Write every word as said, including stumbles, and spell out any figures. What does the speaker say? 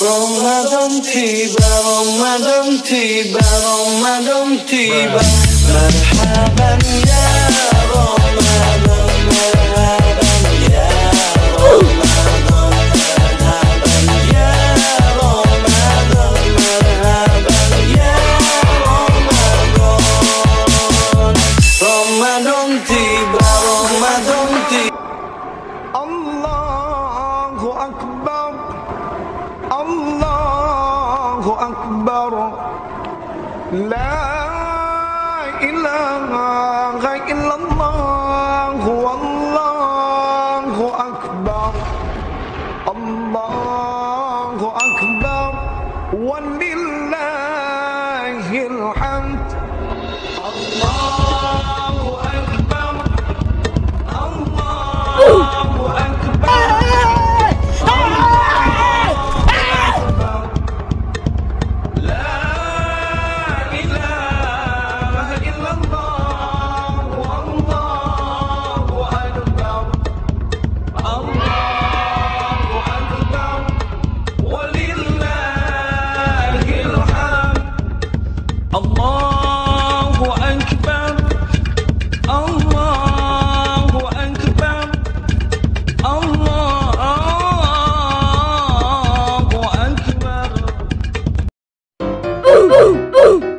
Vòng hoa đông thì bà, vòng hoa đông thì bà, vòng hoa đông thì bà. Merhaban ya, Ramadan, merhaban ya, Ramadan, merhaban ya, Ramadan, merhaban ya, Ramadan. Ramadan tiba, Ramadan tiba. Allahu Akbar, Allahu Akbar. La ilaha illallah, Allahu akbar, Allahu akbar, walillahil hamd. Allahu akbar, Allahu akbar, Allahu akbar, la ilaha. Ooh, ooh.